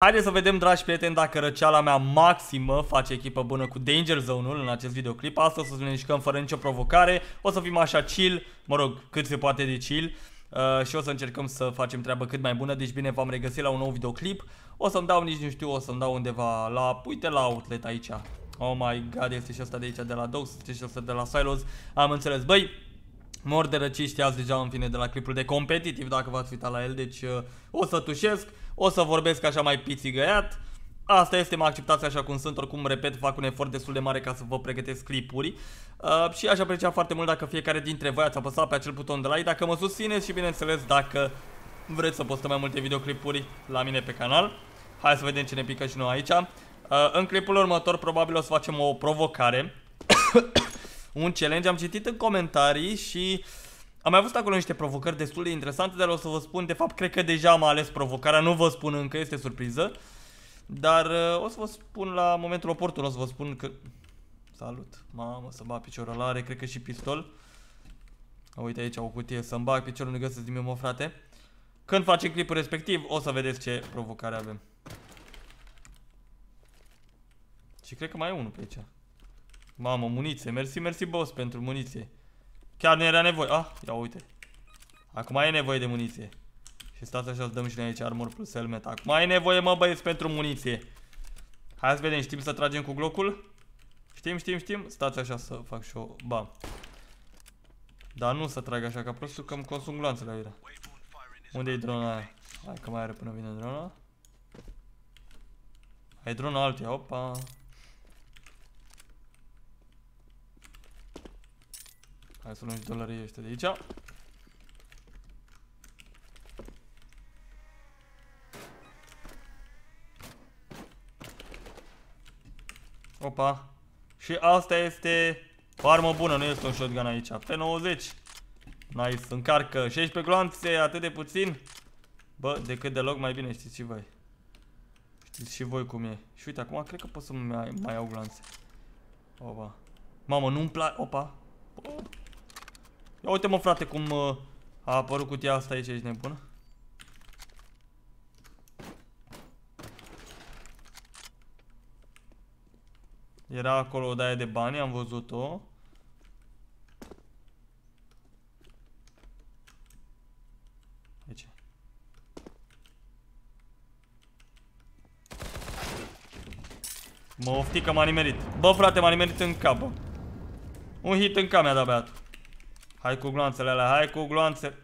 Haideți să vedem, dragi prieteni, dacă răceala mea maximă face echipă bună cu Danger Zone-ul în acest videoclip. Asta o să ne mișcăm fără nicio provocare, o să fim așa chill, mă rog, cât se poate de chill. Și o să încercăm să facem treaba cât mai bună. Deci bine, v-am regăsit la un nou videoclip. O să-mi dau, nici nu știu, o să-mi dau undeva la, uite, la outlet aici. Oh my god, este și asta de aici de la Dogs, este și asta de la Silos. Am înțeles, băi, mor de răciți, știați deja, în fine, de la clipul de competitiv, dacă v-ați uitat la el. Deci o să tușesc, o să vorbesc așa mai pițigăiat. Asta este, mă acceptați așa cum sunt, oricum, repet, fac un efort destul de mare ca să vă pregătesc clipuri. Și aș aprecia foarte mult dacă fiecare dintre voi ați apăsat pe acel buton de like, dacă mă susțineți și, bineînțeles, dacă vreți să postăm mai multe videoclipuri la mine pe canal. Hai să vedem ce ne pică și noi aici. În clipul următor probabil o să facem o provocare, un challenge. Am citit în comentarii și am mai avut acolo niște provocări destul de interesante, dar o să vă spun, de fapt, cred că deja am ales provocarea, nu vă spun încă, este surpriză. Dar o să vă spun la momentul oportun, o să vă spun că... Salut, mamă, să-mi bag piciorul ăla, are, cred că și pistol. Uite aici o cutie, să-mi bag piciorul, nu găsesc nimic, mă, frate. Când facem clipul respectiv, o să vedeți ce provocare avem. Și cred că mai e unul pe aici. Mamă, muniție, mersi, mersi, boss, pentru muniție. Chiar nu era nevoie, ah, ia uite. Acum e nevoie de muniție. Și stați așa, să dăm și noi aici armor plus helmet. Acum ai nevoie, mă, băieți, pentru muniție. Hai să vedem, știm să tragem cu glocul? Știm. Stați așa să fac și eu, bam. Dar nu să trag așa ca prostul, că îmi consum glanțele aiurea. Unde e drona aia? Hai că mai are până vine drona. Ai drona altuia, opa. Hai să luăm și dolarii ăștia de aici. Opa. Și asta este o armă bună, nu este un shotgun aici. P90. Nice, încarcă 16 gloanțe, atât de puțin. Bă, decât deloc, mai bine, știți și voi. Știți și voi cum e. Și uite, acum cred că pot să mai iau gloanțe. Opa. Mamă, nu-mi place. Opa. Ia uite, mă, frate, cum a apărut cutia asta aici, ești nebună. Era acolo o daie de bani, am văzut-o. Aici. Mă oftic că m-a nimerit. Bă, frate, m-a nimerit în cap, bă. Un hit în cap mi-a dat băiatul. Hai cu gloanțele alea, hai cu gloanțe.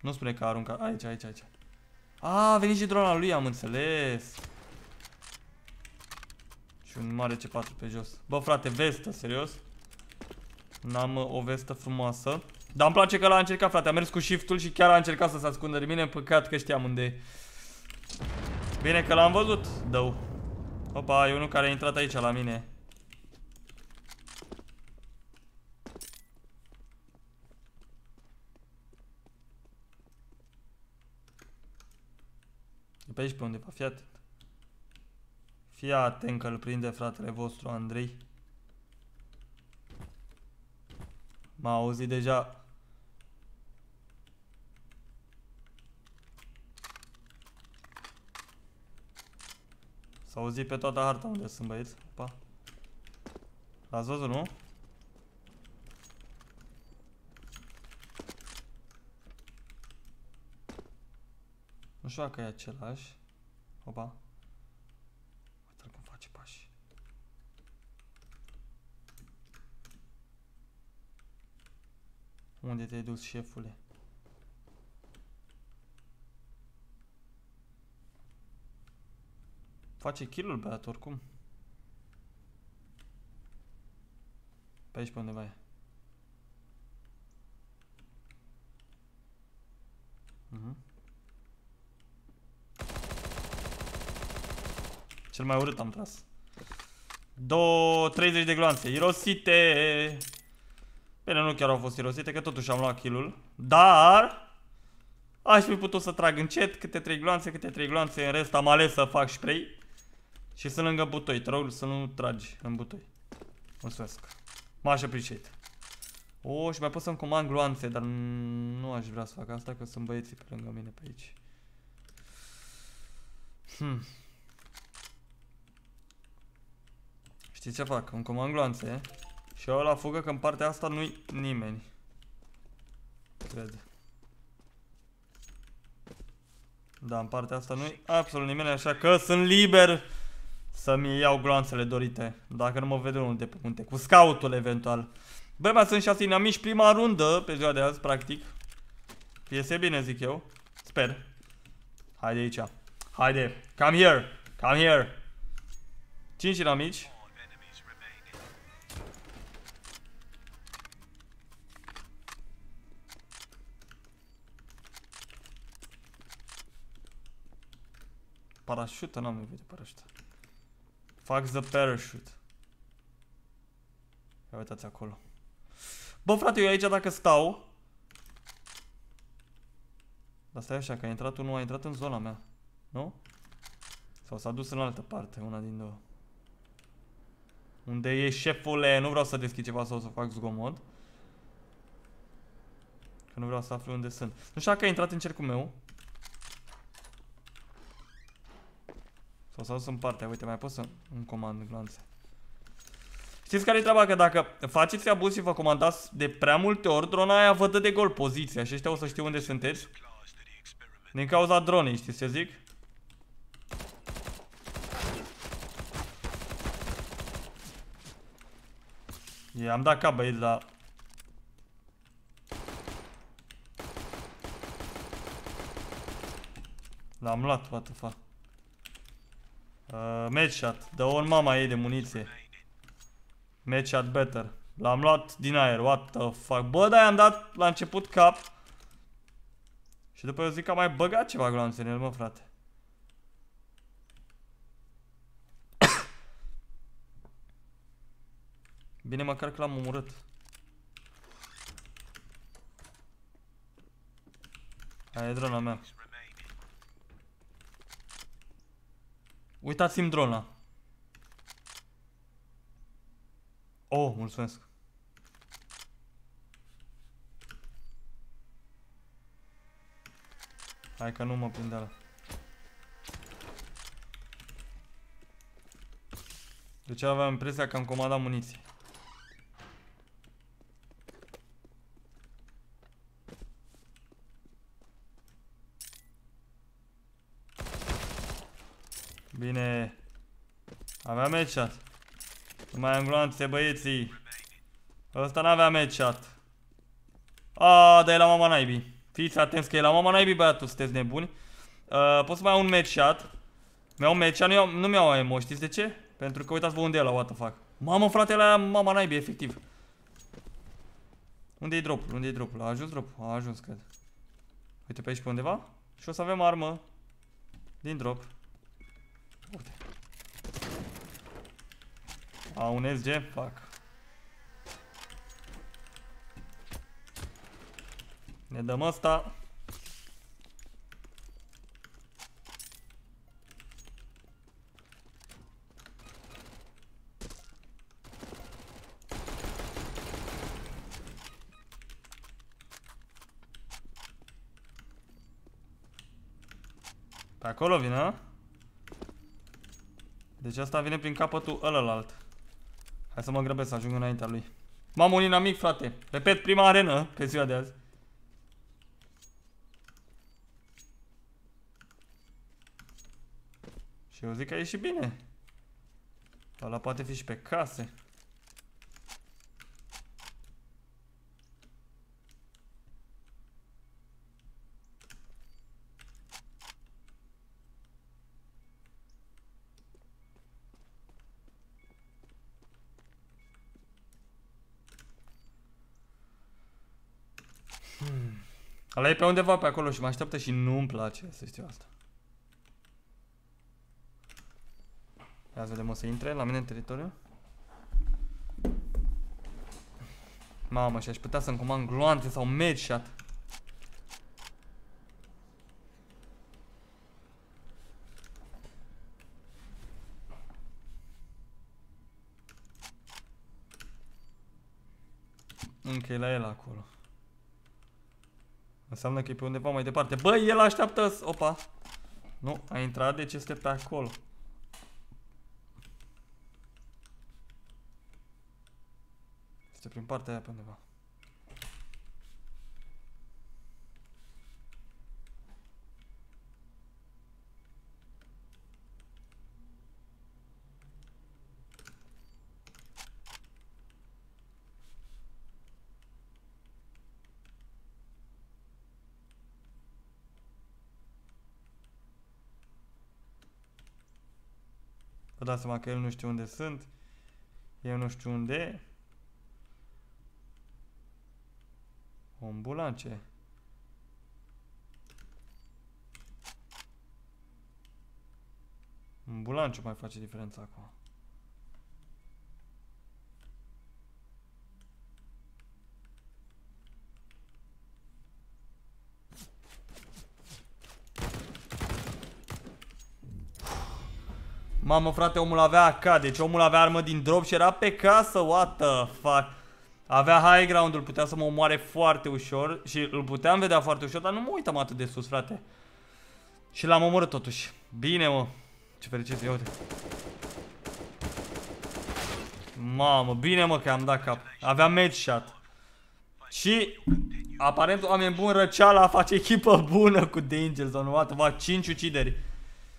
Nu spune că a aruncat. Aici. A venit și drona lui, am înțeles. Și un mare C4 pe jos. Bă, frate, vestă, serios. N-am o vestă frumoasă. Dar îmi place că l-a încercat, frate. A mers cu shift-ul și chiar a încercat să se ascundă de mine. Păcat că știam unde e. Bine că l-am văzut. Dău. Opa, e unul care a intrat aici la mine. E pe aici pe undeva, fii atent. Fii atent că îl prinde fratele vostru, Andrei. M-a auzit deja. S-a auzit pe toată harta unde sunt, băieți. Opa. L-ați văzut, nu? Nu știu dacă e același. Opa. Unde te-ai dus, șefule? Face kill-ul băiat, oricum. Pe aici pe undeva e. Cel mai urât am tras. 30 de gloanțe irosite. Bine, nu chiar au fost irosite, că totuși am luat kill-ul. Dar aș fi putut să trag încet câte 3 gloanțe, câte 3 gloanțe. În rest am ales să fac spray. Și sunt lângă butoi, te rog să nu tragi în butoi. Mulțumesc. M-aș appreciate. O, și mai pot să-mi comand gloanțe, dar nu aș vrea să fac asta, că sunt băieții pe lângă mine pe aici. Știi ce fac? Îmi comand gloanțe și eu la fugă, că în partea asta nu-i nimeni. Cred. Da, în partea asta nu-i absolut nimeni, așa că sunt liber să-mi iau gloanțele dorite. Dacă nu mă vede unul de pe munte, cu scoutul eventual. Băi, mai sunt 6 inamici, prima rundă pe ziua de azi, practic. Iese bine, zic eu. Sper. Haide aici. Haide. Come here. Come here. 5 inamici. Parașută? N-am nevoie de parașută. Fac the parachute. Ia uitați acolo. Bă, frate, eu aici dacă stau... Dar stai așa, că a intrat unul, a intrat în zona mea. Nu? Sau s-a dus în altă parte, una din două. Unde e șefule? Nu vreau să deschid ceva sau să fac zgomot. Că nu vreau să aflu unde sunt. Nu știu dacă a intrat în cercul meu. Sau s-a dus în partea, uite, mai pot să îmi comand glanțe. Știți care e treaba? Că dacă faceți abuz și vă comandați de prea multe ori, drona aia vă dă de gol poziția și ăștia o să știu unde sunteți. Din cauza dronei, știți ce zic? I-am dat cap, băieți, dar... L-am luat, what the fuck. Match-shot, dă-o în mama ei de muniție. Match-shot better. L-am luat din aer, what the fuck. Bă, dar i-am dat la început cap. Și după eu zic că am mai băgat ceva gloanțe în el, mă, frate. Bine, măcar că l-am omorât. Aia e drona mea. Uitați-mi drona. Oh, mulțumesc. Hai că nu mă prinde ala. Deci aveam impresia că am comandat muniții. Bine. Avea match-shot. Nu mai am gloanțe, băieții. Ăsta n-avea match-shot. Aaa, dar e la mama naibii. Fiți atenți că e la mama naibii, băiatul, sunteți nebuni. Pot să mai iau un match-shot. Mi-au match-shot, nu mi-au emo, știți de ce? Pentru că uitați-vă unde e ăla, what the fuck. Mamă, frate, ăla e mama naibii, efectiv. Unde e drop-ul? Unde e drop-ul? A ajuns drop-ul? A ajuns, cred. Uite pe aici pe undeva. Și o să avem armă din drop. Uite. A, un SG? Fac. Ne dăm asta. Pe acolo vine, a? Deci asta vine prin capătul ălălalt. Hai să mă grăbesc să ajung înaintea lui. M-am un inamic, frate. Repet, prima arenă pe ziua de azi. Și eu zic că a ieșit bine. Ăla poate fi și pe case. Ăla e pe undeva pe acolo și mă așteaptă și nu-mi place să știu asta. Ia să vedem, o să intre la mine în teritoriu. Mamă, și-aș putea să-mi comand gloanțe sau match-shot. Încă e la el acolo. Înseamnă că e pe undeva mai departe. Băi, el așteaptă... Opa! Nu, a intrat, deci este pe acolo. Este prin partea aia pe undeva. Vă dați seama că el nu știu unde sunt. Eu nu știu unde. O ambulance. Ambulance mai face diferența acum. Mamă, frate, omul avea AK, deci omul avea armă din drop și era pe casă, what the fuck. Avea high ground-ul, putea să mă omoare foarte ușor și îl puteam vedea foarte ușor, dar nu mă uitam atât de sus, frate. Și l-am omorât totuși. Bine, mă. Ce fericit, ia uite. Mamă, bine, mă, că am dat cap. Avea medshot. Și, aparent, oameni buni, Răceala face echipă bună cu Danger Zone, what the fuck, 5 ucideri.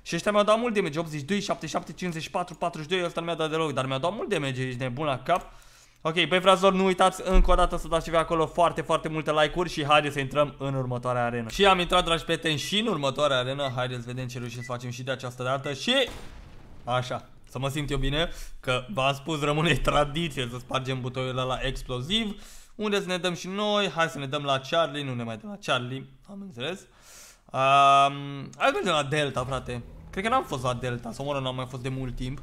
Și ăștia mi-au dat mult damage, 82, 77, 54, 42, ăsta nu mi-a dat deloc, dar mi-au dat mult damage, ești nebun la cap. Ok, băi, fraților, nu uitați încă o dată să dați și voi acolo foarte, foarte multe like-uri și haideți să intrăm în următoarea arenă. Și am intrat, dragi prieteni, și în următoarea arenă, haideți să vedem ce reușim să facem și de această dată și... Așa, să mă simt eu bine, că v-am spus, rămâne tradiție să spargem butoiul ăla exploziv. Unde să ne dăm și noi, hai să ne dăm la Charlie, nu ne mai dăm la Charlie, am înțeles. Hai mergem la Delta, frate. Cred că n-am fost la Delta, sau mă rog, n-am mai fost de mult timp.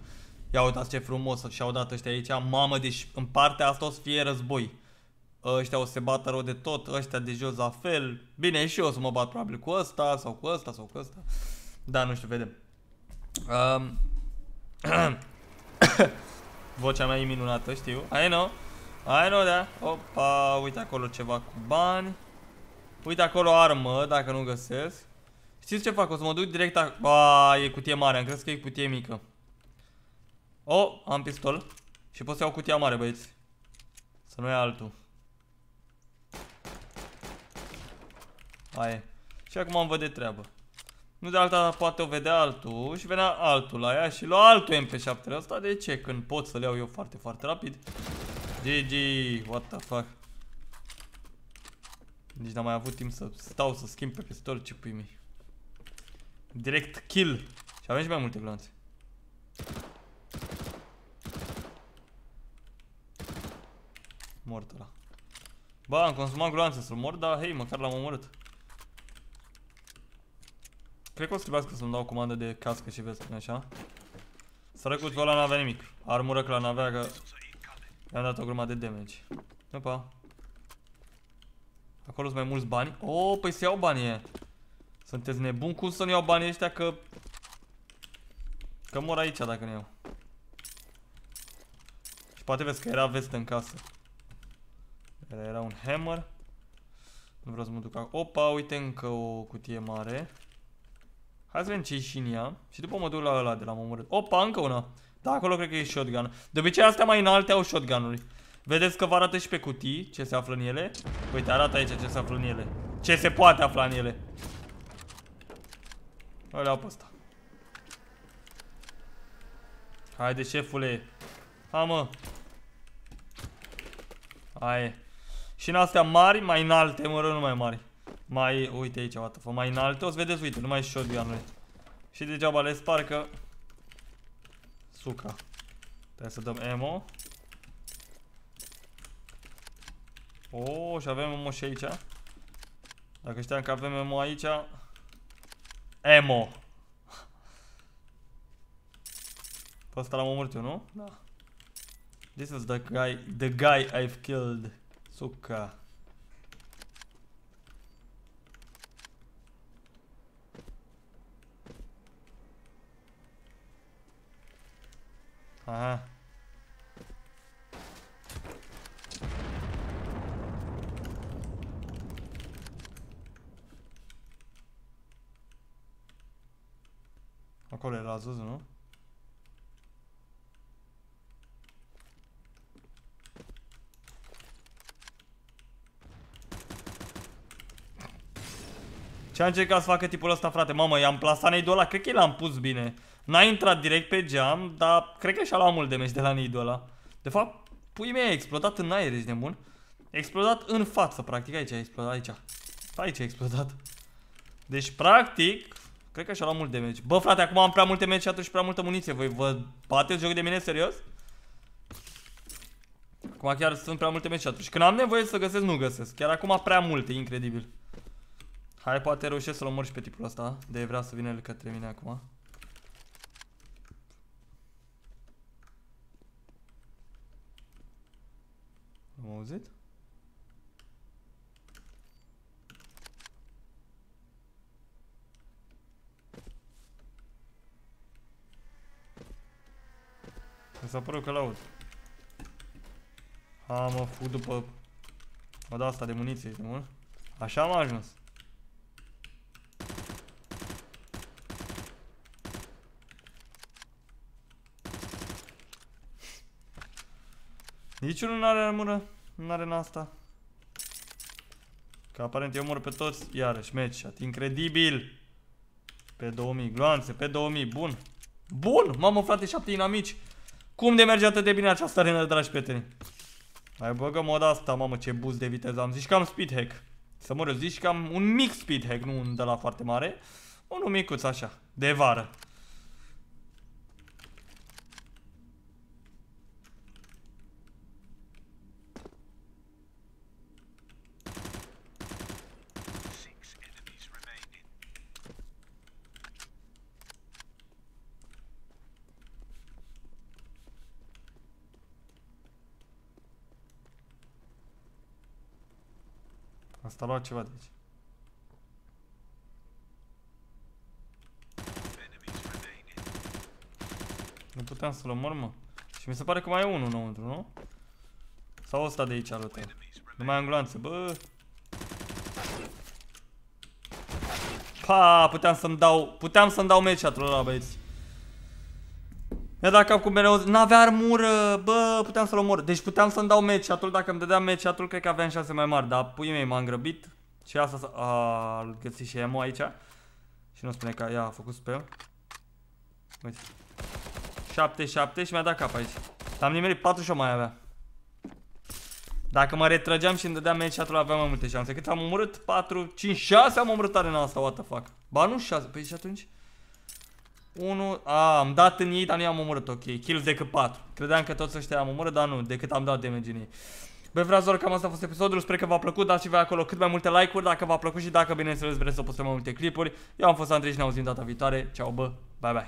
Ia uitați ce frumos și-au dat ăștia aici. Mamă, deci în partea asta o să fie război. Ăștia o să se bată rău de tot, ăștia de jos la fel. Bine, și eu o să mă bat probabil cu ăsta, sau cu ăsta, sau cu ăsta. Da, nu știu, vedem. Vocea mea e minunată, știu. I know, da. Opa, uite acolo ceva cu bani. Uite acolo armă, dacă nu găsesc. Știți ce fac? O să mă duc direct acolo. Ba, e cutie mare, am crezut că e cutie mică. Oh, am pistol. Și pot să iau cutia mare, băieți. Să nu ia altul. Aia e. Și acum am văd de treabă. Nu de alta, poate o vedea altul. Și venea altul la ea și lua altul MP7-ul ăsta. De ce? Când pot să le iau eu foarte, foarte rapid. GG, what the fuck. Nici n-am mai avut timp să stau să schimb pe pistol, ce pui mei. Direct kill. Și avem și mai multe blanțe. Mort ăla. Ba, am consumat gloanțe să-l mor, dar hei, măcar l-am omorât. Cred că o să trebuiască să-mi dau comandă de cască și vest, așa. Sărăcuțul ăla n-avea nimic. Armură că la n-avea, că i-am dat o grămadă de damage. Opa. Acolo sunt mai mulți bani. Oh, păi să iau banii. Sunteți nebuni? Cum să nu iau banii ăștia, că... Că mor aici dacă nu iau. Și poate vezi că era vestă în casă. Era un hammer. Nu vreau să mă duc acolo. Opa, uite încă o cutie mare. Hai să vedem ce-i și în ea. Și după mă duc la ăla de la omorât. Opa, încă una. Da, acolo cred că e shotgun. De obicei astea mai înalte au shotgun-uri. Vedeți că vă arată și pe cutii ce se află în ele. Uite, arată aici ce se află în ele. Ce se poate afla în ele. O leau pe ăsta. Haide, șefule. Ha, mă. Aie. Și în astea mari, mai înalte, mă rog, nu mai mari. Mai, uite aici, what the fuck, mai înalte. O să vedeți, uite, nu mai e shotgun-uri. Și degeaba le spargă. Suca. Trebuie să dăm ammo. Oh, și avem ammo și aici. Dacă știam că avem ammo aici. Ammo. Pe ăsta l-am omorât eu, nu? Da. This is the guy I've killed. Suca. Aha. Acolo era sus, nu? Ce-a încercat să facă tipul ăsta, frate? Mamă, i-am plasat nidul ăla, cred că l-am pus bine. N-a intrat direct pe geam, dar cred că și-a luat mult damage de la nidul ăla. De fapt, pui mea a explodat în aer, ești nebun. A explodat în față, practic, aici a explodat, aici. Aici a explodat. Deci, practic, cred că și-a luat mult damage. Bă, frate, acum am prea multe damage și atunci prea multă muniție. Voi vă bateți joc de mine, serios? Acum chiar sunt prea multe damage și atunci când am nevoie să găsesc, nu găsesc. Chiar acum prea multe, incredibil. Hai, poate reușesc să-l omor și pe tipul ăsta. De vrea să vină el către mine acum. Am auzit? Mi s-a părut că l-aud. A, mă, fug după... Mă da asta de muniție, ești nebun? Așa am ajuns. Niciunul n-are armură, n-are n-asta. Că aparent eu omor pe toți, iarăși match shot, incredibil. Pe 2000, gloanțe, pe 2000, bun. Bun, mamă frate, 7 inamici. Cum de merge atât de bine această arenă, dragi prieteni? Hai băgă moda asta, mamă, ce buz de viteză am. Zici că am speed hack. Să mă rog, zici că am un mic speed hack, nu un de la foarte mare. Unul micuț așa, de vară. Asta a luat ceva de aici. Nu puteam să-l omor, mă. Și mi se pare că mai e unul înăuntru, nu? Sau ăsta de aici arătă. Nu mai am gloanțe, bă. Pa, puteam să-mi dau, match shot-ul ăla, băieți. Mi-a dat cap cu mereu, n-avea armură, bă, puteam să-l omor. Deci puteam să-mi dau match shot-ul, dacă îmi dădeam match shot-ul, cred că aveam șanse mai mari. Dar puii mei, m-am grăbit și asta s-a... A găsit și emo aici. Și nu spune că ea a făcut spell. Uite. 7-7 și mi-a dat cap aici. L-am nimerit, 4 și-o mai avea. Dacă mă retrăgeam și îmi dădeam match shot-ul, aveam mai multe șanse. Cât am omorât? 4, 5, 6 am omorât arena asta, what the fuck. Ba nu 6, păi și atunci... 1, a, am dat în ei, dar nu i-am omorât, ok, kills decât 4. Credeam că toți ăștia am omorât, dar nu, decât am dat damage în ei. Băi, fraților, cam asta a fost episodul, sper că v-a plăcut, dați și voi acolo cât mai multe like-uri dacă v-a plăcut și dacă, bineînțeles, vreți să postăm mai multe clipuri. Eu am fost Zandrei și ne auzim data viitoare, ceau bă, bye bye.